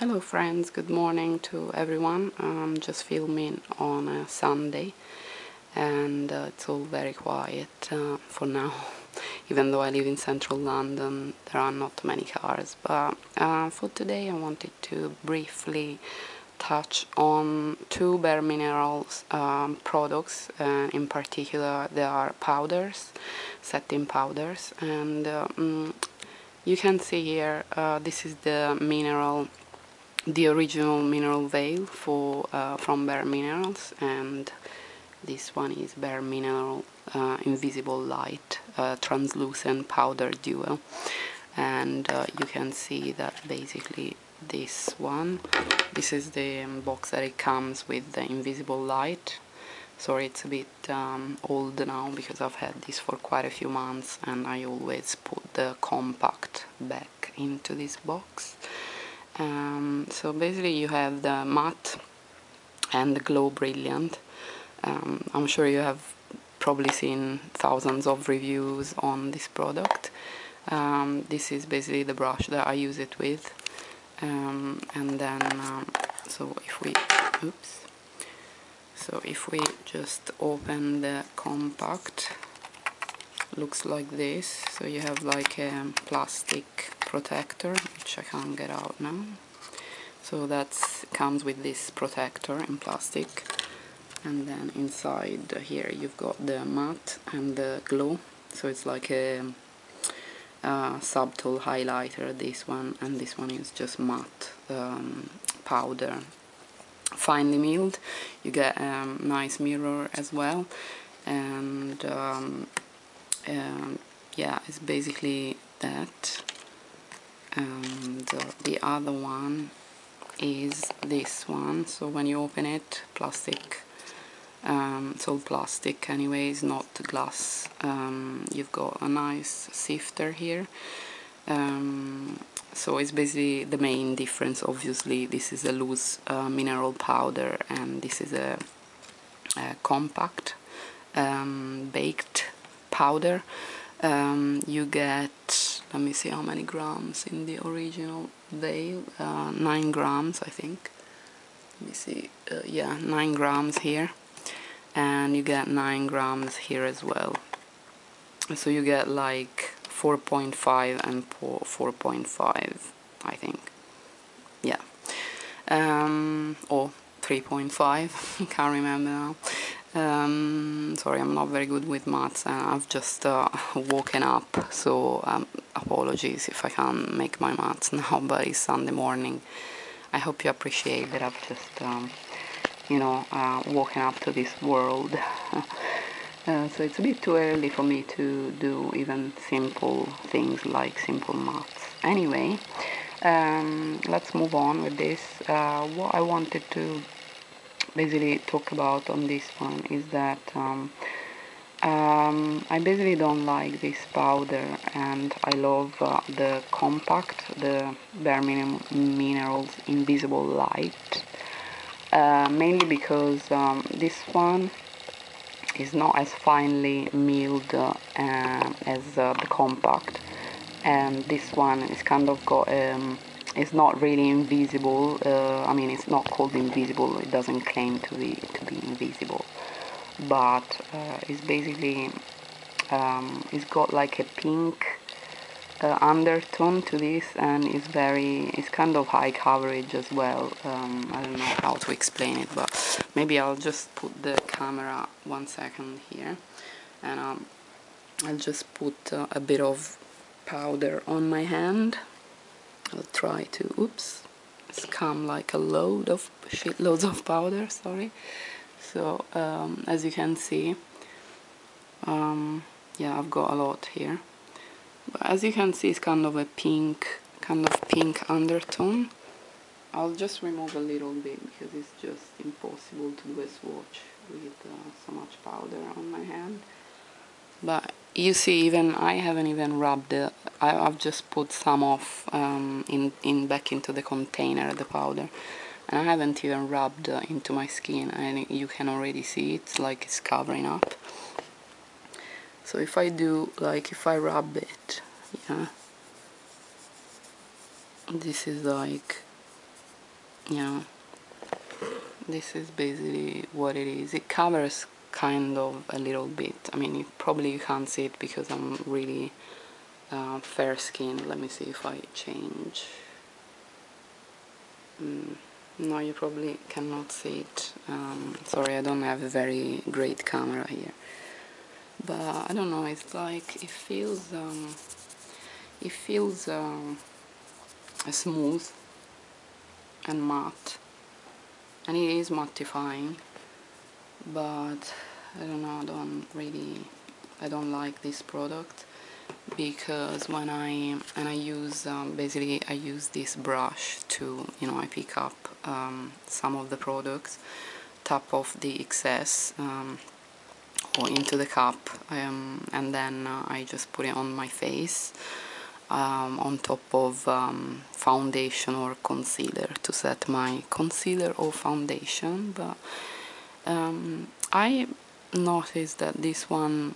Hello friends, good morning to everyone. I'm just filming on a Sunday and it's all very quiet for now. Even though I live in central London, there are not many cars, but for today I wanted to briefly touch on two Bare Minerals products, in particular they are powders, setting powders, and you can see here this is the original Mineral Veil from Bare Minerals, and this one is Bare Mineral Invisible Light Translucent Powder Duo. And you can see that basically this is the box that it comes with, the Invisible Light. Sorry, it's a bit old now because I've had this for quite a few months and I always put the compact back into this box. So basically you have the matte and the glow brilliant. I'm sure you have probably seen thousands of reviews on this product. This is basically the brush that I use it with, and then so if we if we just open the compact, looks like this. So you have like a plastic protector, which I can't get out now. So that comes with this protector in plastic, and then inside here you've got the matte and the glow. So it's like a subtle highlighter, this one, and this one is just matte powder, finely milled. You get a nice mirror as well, and yeah, it's basically that. And the other one is this one. So when you open it, plastic, it's all plastic anyway, it's not glass. You've got a nice sifter here. So it's basically the main difference. Obviously this is a loose mineral powder and this is a compact baked powder. You get, let me see how many grams in the original veil, 9 grams I think, let me see, yeah, 9 grams here, and you get 9 grams here as well. So you get like 4.5 and 4.5 I think, yeah, or 3.5, can't remember now. Sorry, I'm not very good with maths and I've just woken up, so apologies if I can't make my maths now, but it's Sunday morning. I hope you appreciate that I've just, you know, woken up to this world. So it's a bit too early for me to do even simple things like simple maths. Anyway, let's move on with this. What I wanted to basically talk about on this one is that I basically don't like this powder, and I love the compact, the Bare Minerals Invisible Light, mainly because this one is not as finely milled as the compact, and this one is kind of got it's not really invisible. I mean, it's not called invisible, it doesn't claim to be invisible, but it's basically it's got like a pink undertone to this, and it's kind of high coverage as well. I don't know how to explain it, but maybe I'll just put the camera 1 second here, and I'll just put a bit of powder on my hand. I'll try to, oops, it's come like a load of, shitloads of powder, sorry. So, as you can see, yeah, I've got a lot here. But as you can see, it's kind of a pink, undertone. I'll just remove a little bit because it's just impossible to do a swatch with so much powder on my hand. But you see, even I haven't even rubbed it. I've just put some off back into the container, the powder, and I haven't even rubbed into my skin, and you can already see it's like it's covering up. So if I do, like if I rub it, yeah, this is like Yeah, this is basically what it is. It covers kind of a little bit. I mean, you probably can't see it because I'm really fair skinned. Let me see if I change. No, you probably cannot see it. Sorry, I don't have a very great camera here. But I don't know, it's like, it feels smooth and matte, and it is mattifying, but I don't know, I don't like this product, because when I use this brush to, you know, I pick up some of the products, tap off the excess or into the cup, and then I just put it on my face on top of foundation or concealer, to set my concealer or foundation. But I noticed that this one,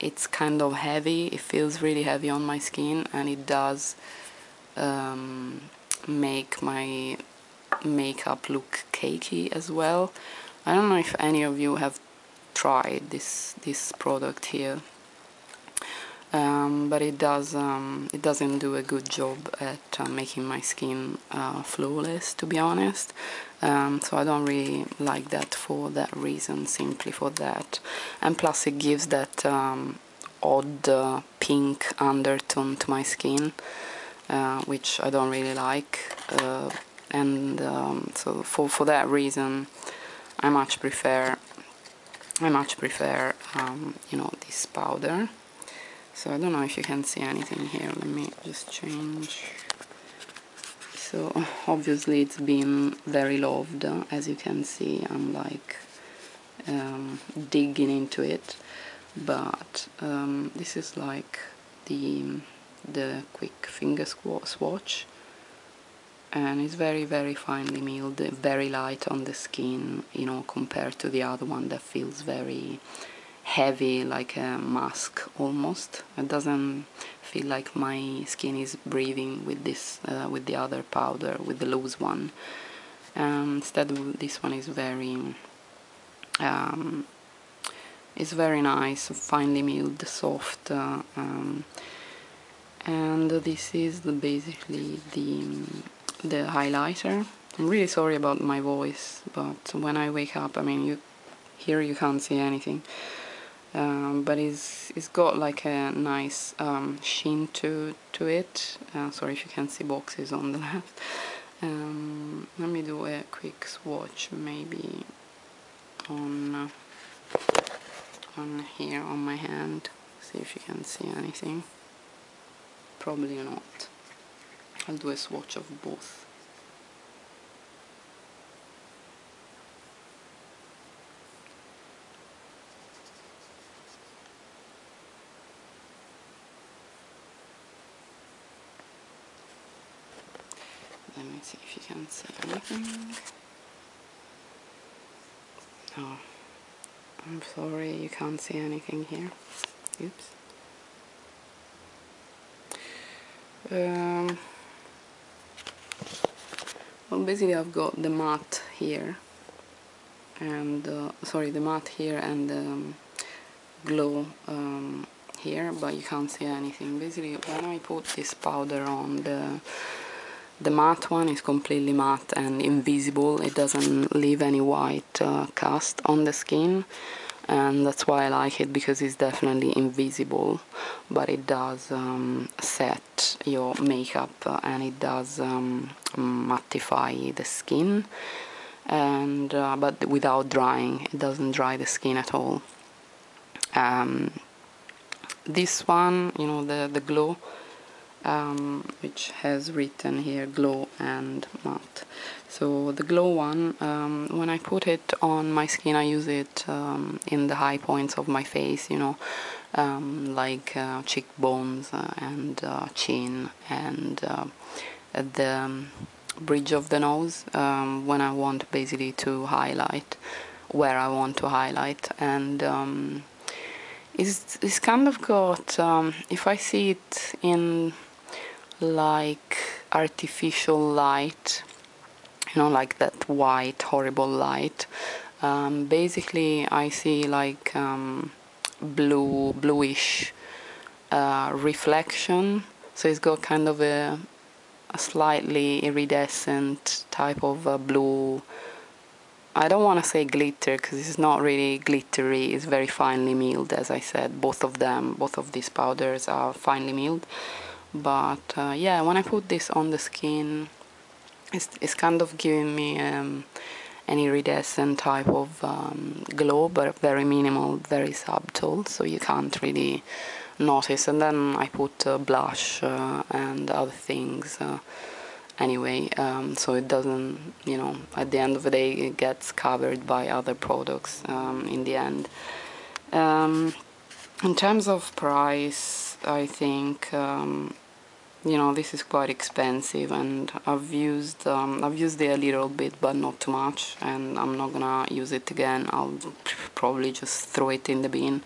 it's kind of heavy. It feels really heavy on my skin, and it does make my makeup look cakey as well. I don't know if any of you have tried this product here, but it doesn't do a good job at making my skin flawless, to be honest. So I don't really like that for that reason, simply for that. And plus it gives that odd pink undertone to my skin, which I don't really like. So for that reason, I much prefer you know, this powder. So I don't know if you can see anything here. Let me just change. So obviously it's been very loved. As you can see, I'm like digging into it. But this is like the quick finger swatch, and it's very, very finely milled, very light on the skin, you know, compared to the other one that feels very heavy, like a mask almost. It doesn't feel like my skin is breathing with this, with the other powder, with the loose one. Instead, this one is very nice, finely milled, soft, and this is basically the highlighter. I'm really sorry about my voice, but when I wake up, I mean, here you can't see anything, but it's got like a nice sheen to it. Sorry if you can see boxes on the left. Let me do a quick swatch, maybe on here on my hand. See if you can see anything. Probably not. I'll do a swatch of both. Let me see if you can see anything. No, I'm sorry, you can't see anything here. Oops. Well, basically I've got the matte here, and the glow here, but you can't see anything. Basically, when I put this powder on, the matte one is completely matte and invisible. It doesn't leave any white cast on the skin, and that's why I like it, because it's definitely invisible, but it does set your makeup, and it does mattify the skin, and but without drying. It doesn't dry the skin at all. This one, you know, the glow, which has written here glow and matte. So the glow one, when I put it on my skin, I use it in the high points of my face, you know, like cheekbones and chin and at the bridge of the nose, when I want basically to highlight where I want to highlight. And it's kind of got, if I see it in like artificial light, you know, like that white, horrible light. Basically, I see like bluish reflection. So it's got kind of a slightly iridescent type of blue. I don't want to say glitter because it's not really glittery. It's very finely milled, as I said. Both of them, both of these powders are finely milled. But yeah, when I put this on the skin, it's kind of giving me an iridescent type of glow, but very minimal, very subtle, so you can't really notice. And then I put blush and other things anyway, so it doesn't, you know, at the end of the day it gets covered by other products in the end. In terms of price, I think you know, this is quite expensive, and I've used it a little bit, but not too much, and I'm not gonna use it again. I'll probably just throw it in the bin.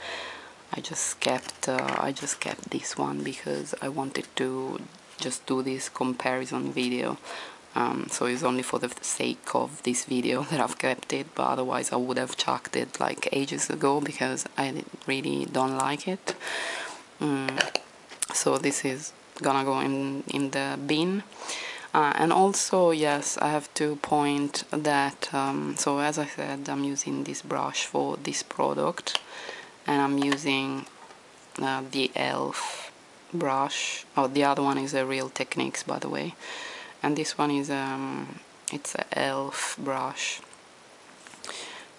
I just kept this one because I wanted to just do this comparison video. So it's only for the sake of this video that I've kept it, but otherwise I would have chucked it like ages ago because I really don't like it. So this is gonna go in the bin. And also, yes, I have to point that so as I said, I'm using this brush for this product, and I'm using the ELF brush. Oh, the other one is a Real Techniques, by the way, and this one is it's a ELF brush,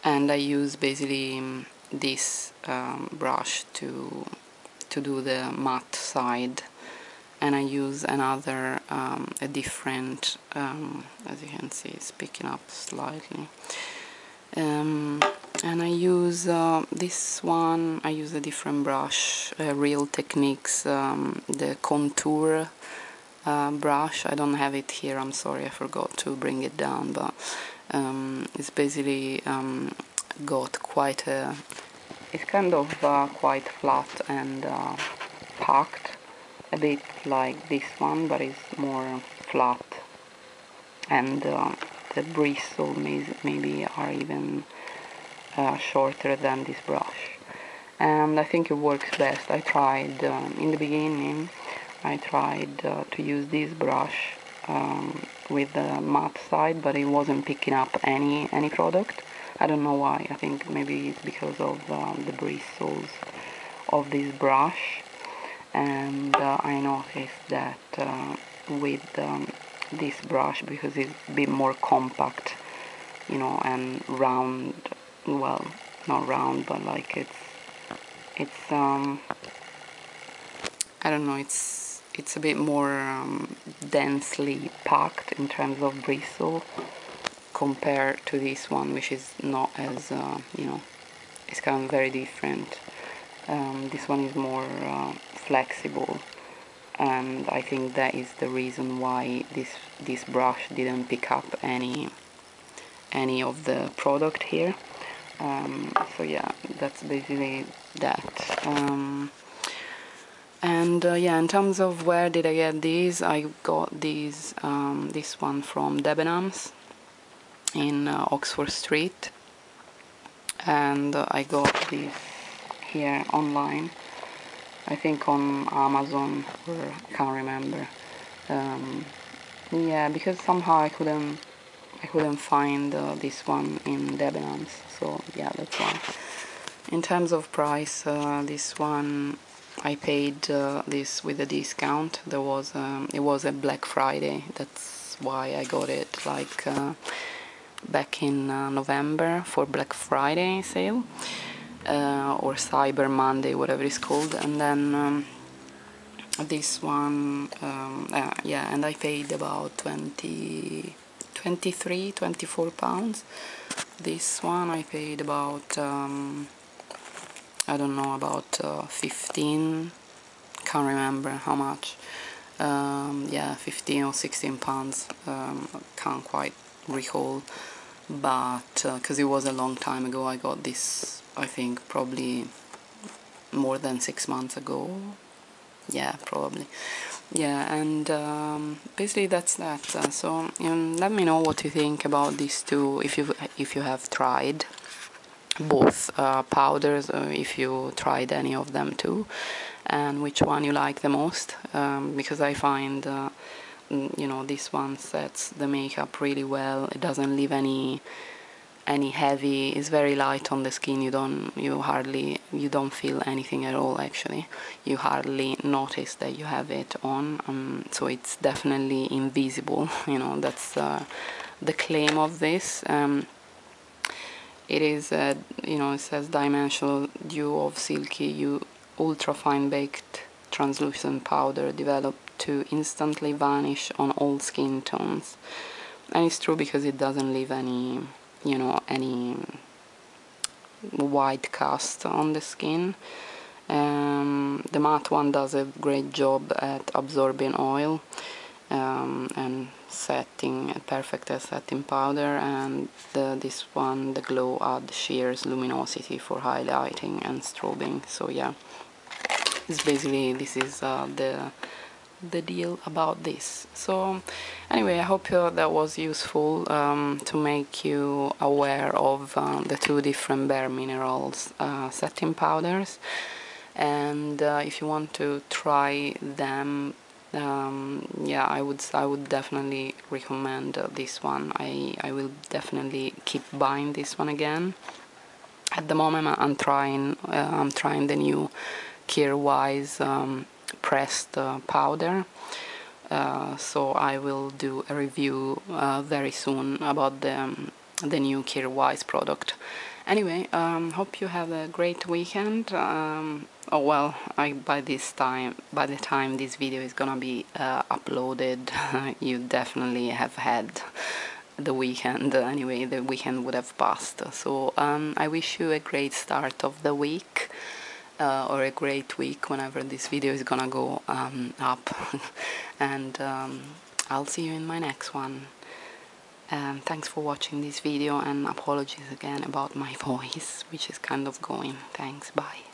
and I use basically this brush to do the matte side. And I use another, a different, as you can see, it's picking up slightly. And I use this one, I use a different brush, Real Techniques, the contour brush. I don't have it here, I'm sorry, I forgot to bring it down, but it's basically got quite a, it's kind of quite flat and packed. A bit like this one, but it's more flat, and the bristles maybe are even shorter than this brush, and I think it works best. I tried in the beginning, I tried to use this brush with the matte side, but it wasn't picking up any product. I don't know why. I think maybe it's because of the bristles of this brush. And I noticed that with this brush, because it's a bit more compact, you know, and round, well, not round, but like it's I don't know, it's a bit more densely packed in terms of bristle compared to this one, which is not as you know, it's kind of very different. This one is more flexible, and I think that is the reason why this brush didn't pick up any of the product here. So yeah, that's basically that. And yeah, in terms of where did I get these, I got these this one from Debenhams in Oxford Street, and I got this here online, I think on Amazon, or I can't remember. Yeah, because somehow I couldn't find this one in Debenhams, so yeah, that's why. In terms of price, this one I paid this with a discount. There was it was a Black Friday, that's why I got it like back in November for Black Friday sale. Or Cyber Monday, whatever it's called. And then this one, yeah, and I paid about 23, 24 pounds. This one I paid about, I don't know, about 15, can't remember how much. Yeah, 15 or 16 pounds, can't quite recall, but because it was a long time ago, I got this. I think probably more than 6 months ago, yeah, probably. yeah, and basically that's that. So let me know what you think about these two, if you have tried both powders, if you tried any of them too, and which one you like the most, because I find you know, this one sets the makeup really well. It doesn't leave any heavy, it's very light on the skin. You don't feel anything at all, actually. You hardly notice that you have it on, so it's definitely invisible, you know. That's the claim of this. It is you know, it says dimensional dew of silky you ultra fine baked translucent powder developed to instantly vanish on all skin tones. And it's true, because it doesn't leave any, you know, any white cast on the skin. The matte one does a great job at absorbing oil and setting, perfect as setting powder. And this one, the glow add shears luminosity for highlighting and strobing. So yeah, it's basically, this is the deal about this. So anyway, I hope that was useful to make you aware of the two different Bare Minerals setting powders. And if you want to try them, yeah, I would definitely recommend this one. I will definitely keep buying this one again. At the moment I'm trying the new Kirwise pressed powder, so I will do a review very soon about the new Kirwise product. Anyway, hope you have a great weekend. Oh well, by the time this video is gonna be uploaded, you definitely have had the weekend. Anyway, the weekend would have passed. So I wish you a great start of the week. Or a great week whenever this video is gonna go up. And I'll see you in my next one. Thanks for watching this video, and apologies again about my voice, which is kind of going. Thanks, bye.